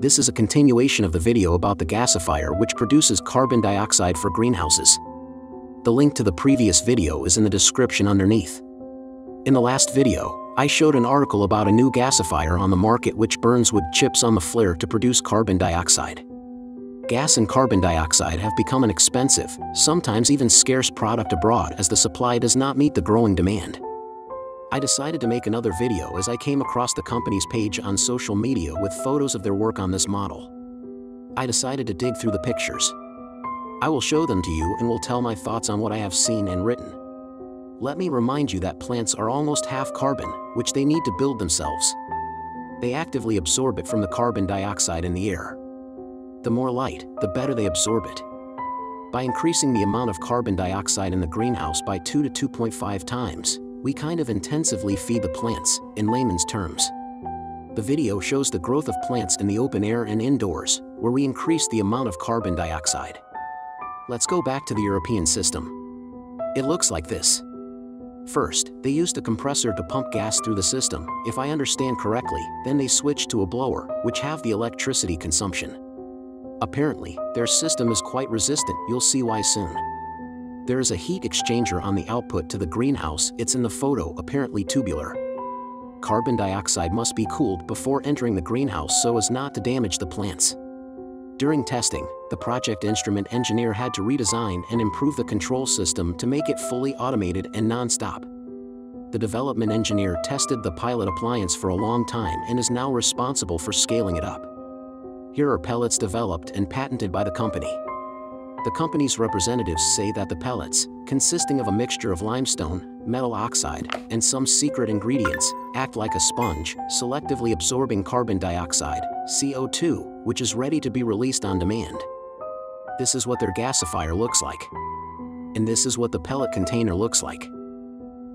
This is a continuation of the video about the gasifier which produces carbon dioxide for greenhouses. The link to the previous video is in the description underneath. In the last video, I showed an article about a new gasifier on the market which burns wood chips on the flare to produce carbon dioxide. Gas and carbon dioxide have become an expensive, sometimes even scarce product abroad as the supply does not meet the growing demand. I decided to make another video as I came across the company's page on social media with photos of their work on this model. I decided to dig through the pictures. I will show them to you and will tell my thoughts on what I have seen and written. Let me remind you that plants are almost half carbon, which they need to build themselves. They actively absorb it from the carbon dioxide in the air. The more light, the better they absorb it. By increasing the amount of carbon dioxide in the greenhouse by 2 to 2.5 times, we kind of intensively feed the plants, in layman's terms. The video shows the growth of plants in the open air and indoors, where we increase the amount of carbon dioxide. Let's go back to the European system. It looks like this. First, they used a compressor to pump gas through the system, if I understand correctly, then they switched to a blower, which have the electricity consumption. Apparently, their system is quite resistant, you'll see why soon. There is a heat exchanger on the output to the greenhouse, it's in the photo, apparently tubular. Carbon dioxide must be cooled before entering the greenhouse so as not to damage the plants. During testing, the project instrument engineer had to redesign and improve the control system to make it fully automated and non-stop. The development engineer tested the pilot appliance for a long time and is now responsible for scaling it up. Here are pellets developed and patented by the company. The company's representatives say that the pellets, consisting of a mixture of limestone, metal oxide, and some secret ingredients, act like a sponge, selectively absorbing carbon dioxide, CO2, which is ready to be released on demand. This is what their gasifier looks like. And this is what the pellet container looks like.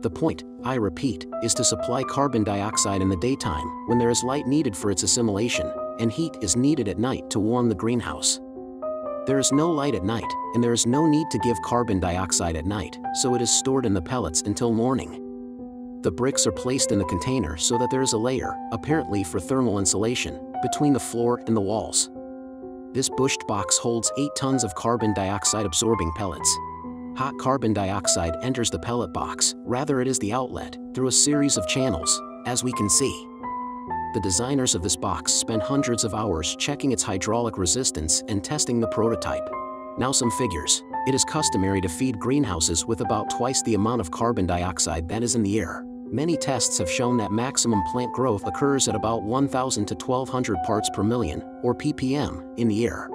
The point, I repeat, is to supply carbon dioxide in the daytime when there is light needed for its assimilation, and heat is needed at night to warm the greenhouse. There is no light at night, and there is no need to give carbon dioxide at night, so it is stored in the pellets until morning. The bricks are placed in the container so that there is a layer, apparently for thermal insulation, between the floor and the walls. This bushed box holds 8 tons of carbon dioxide absorbing pellets. Hot carbon dioxide enters the pellet box, rather it is the outlet, through a series of channels, as we can see. The designers of this box spent hundreds of hours checking its hydraulic resistance and testing the prototype. Now some figures. It is customary to feed greenhouses with about twice the amount of carbon dioxide that is in the air. Many tests have shown that maximum plant growth occurs at about 1,000 to 1,200 parts per million, or ppm, in the air.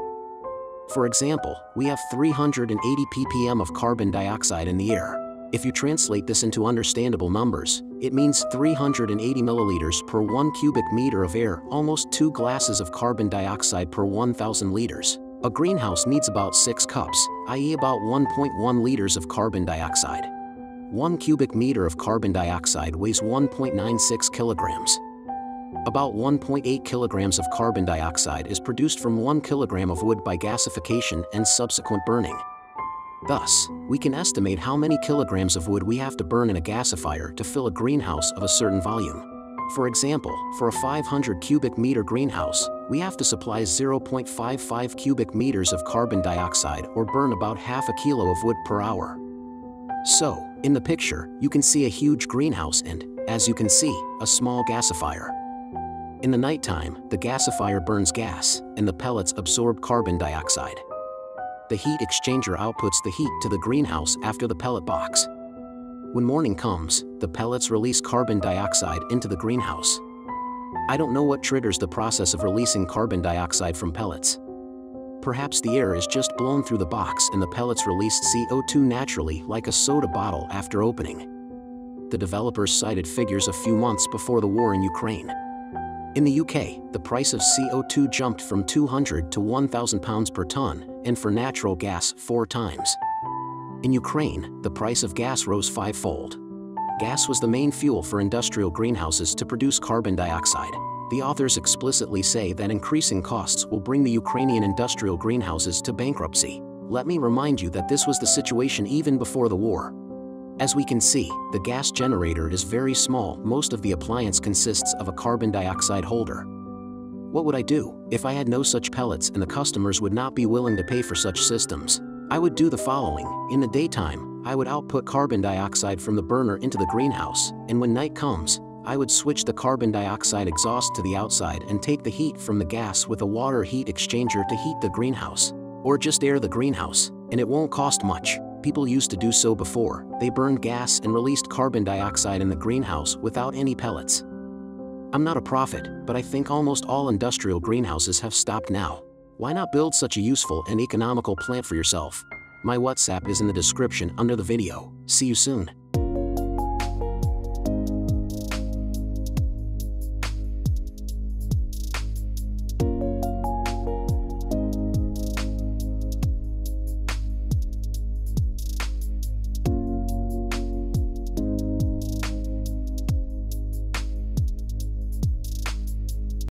For example, we have 380 ppm of carbon dioxide in the air. If you translate this into understandable numbers, it means 380 milliliters per 1 cubic meter of air, almost 2 glasses of carbon dioxide per 1,000 liters. A greenhouse needs about 6 cups, i.e. about 1.1 liters of carbon dioxide. 1 cubic meter of carbon dioxide weighs 1.96 kilograms. About 1.8 kilograms of carbon dioxide is produced from 1 kilogram of wood by gasification and subsequent burning. Thus, we can estimate how many kilograms of wood we have to burn in a gasifier to fill a greenhouse of a certain volume. For example, for a 500 cubic meter greenhouse, we have to supply 0.55 cubic meters of carbon dioxide or burn about half a kilo of wood per hour. So, in the picture, you can see a huge greenhouse and, as you can see, a small gasifier. In the nighttime, the gasifier burns gas, and the pellets absorb carbon dioxide. The heat exchanger outputs the heat to the greenhouse after the pellet box. When morning comes, the pellets release carbon dioxide into the greenhouse. I don't know what triggers the process of releasing carbon dioxide from pellets. Perhaps the air is just blown through the box and the pellets release CO2 naturally like a soda bottle after opening. The developers cited figures a few months before the war in Ukraine. In the UK, the price of CO2 jumped from 200 to 1,000 pounds per ton, and for natural gas 4 times. In Ukraine, the price of gas rose 5-fold. Gas was the main fuel for industrial greenhouses to produce carbon dioxide. The authors explicitly say that increasing costs will bring the Ukrainian industrial greenhouses to bankruptcy. Let me remind you that this was the situation even before the war. As we can see, the gas generator is very small. Most of the appliance consists of a carbon dioxide holder. What would I do if I had no such pellets and the customers would not be willing to pay for such systems? I would do the following. In the daytime, I would output carbon dioxide from the burner into the greenhouse, and when night comes, I would switch the carbon dioxide exhaust to the outside and take the heat from the gas with a water heat exchanger to heat the greenhouse. Or just air the greenhouse, and it won't cost much. People used to do so before. They burned gas and released carbon dioxide in the greenhouse without any pellets. I'm not a prophet, but I think almost all industrial greenhouses have stopped now. Why not build such a useful and economical plant for yourself? My WhatsApp is in the description under the video. See you soon.